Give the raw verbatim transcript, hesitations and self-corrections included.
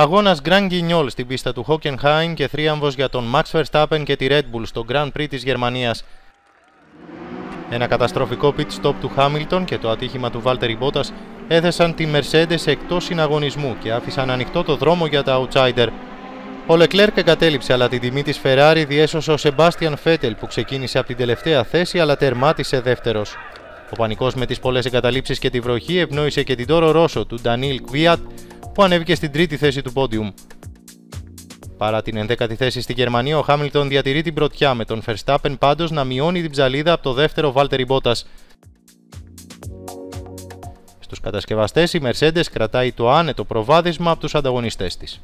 Αγώνας Grand Guignol στην πίστα του Hockenheim και θρίαμβος για τον Max Verstappen και τη Red Bull στο Grand Prix της Γερμανίας. Ένα καταστροφικό pit stop του Hamilton και το ατύχημα του Valtteri Bottas έθεσαν τη Mercedes εκτός συναγωνισμού και άφησαν ανοιχτό το δρόμο για τα outsider. Ο Leclerc εγκατέλειψε, αλλά την τιμή της Ferrari διέσωσε ο Sebastian Vettel που ξεκίνησε από την τελευταία θέση αλλά τερμάτισε δεύτερος. Ο πανικός με τις πολλές εγκαταλείψεις και τη βροχή ευνόησε και την Τόρο Ρώσο του Daniel Kvyat που ανέβηκε στην τρίτη θέση του πόντιουμ. Παρά την ενδέκατη θέση στη Γερμανία, ο Hamilton διατηρεί την πρωτιά, με τον Verstappen πάντως να μειώνει την ψαλίδα από το δεύτερο Valtteri Bottas. Στους κατασκευαστές, η Mercedes κρατάει το άνετο προβάδισμα από τους ανταγωνιστές της.